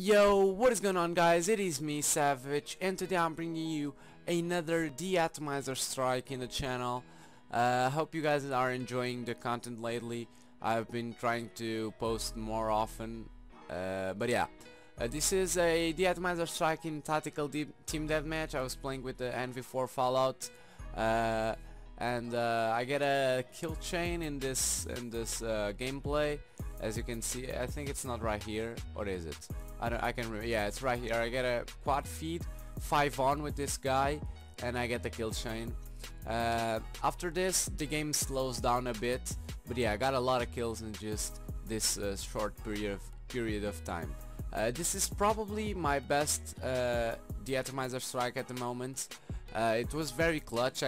Yo, what is going on, guys? It is me, Savage, and today I'm bringing you another De-Atomizer Strike in the channel. Hope you guys are enjoying the content lately. I've been trying to post more often, but yeah. This is a De-Atomizer Strike in Tactical Team Deathmatch. I was playing with the NV4 Fallout, and I get a kill chain in this gameplay. As you can see, I think it's not right here, or is it? I can remember. Yeah, it's right here. I get a quad feed, 5-on with this guy, and I get the kill chain. After this, the game slows down a bit, but yeah, I got a lot of kills in just this short period of time. This is probably my best De-Atomizer Strike at the moment. It was very clutch.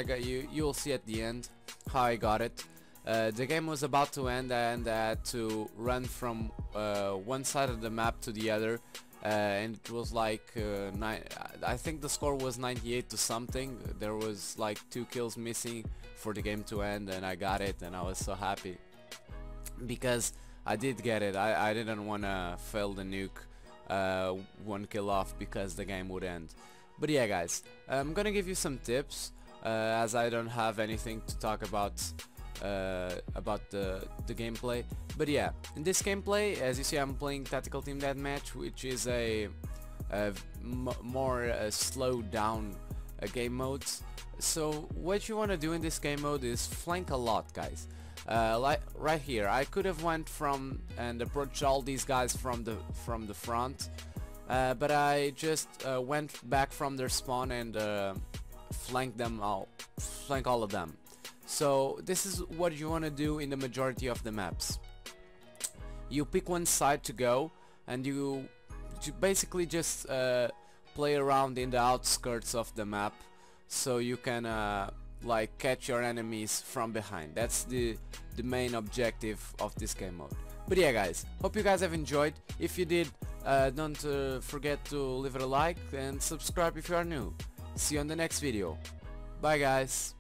You'll see at the end how I got it. The game was about to end and I had to run from one side of the map to the other, and it was like I think the score was 98 to something. There was like 2 kills missing for the game to end, and I got it, and I was so happy because I did get it. I didn't want to fail the nuke one kill off because the game would end. But yeah, guys, I'm gonna give you some tips as I don't have anything to talk about the gameplay. But yeah, in this gameplay, as you see, I'm playing Tactical Team Deathmatch, which is a more slowed down game mode. So what you want to do in this game mode is flank a lot, guys. Like right here, I could have went from and approached all these guys from the front, but I just went back from their spawn and flanked all of them. So this is what you want to do in the majority of the maps. You pick one side to go, and you basically just play around in the outskirts of the map, so you can like catch your enemies from behind. That's the main objective of this game mode. But yeah, guys, hope you guys have enjoyed. If you did, don't forget to leave it a like and subscribe if you are new. See you on the next video. Bye, guys.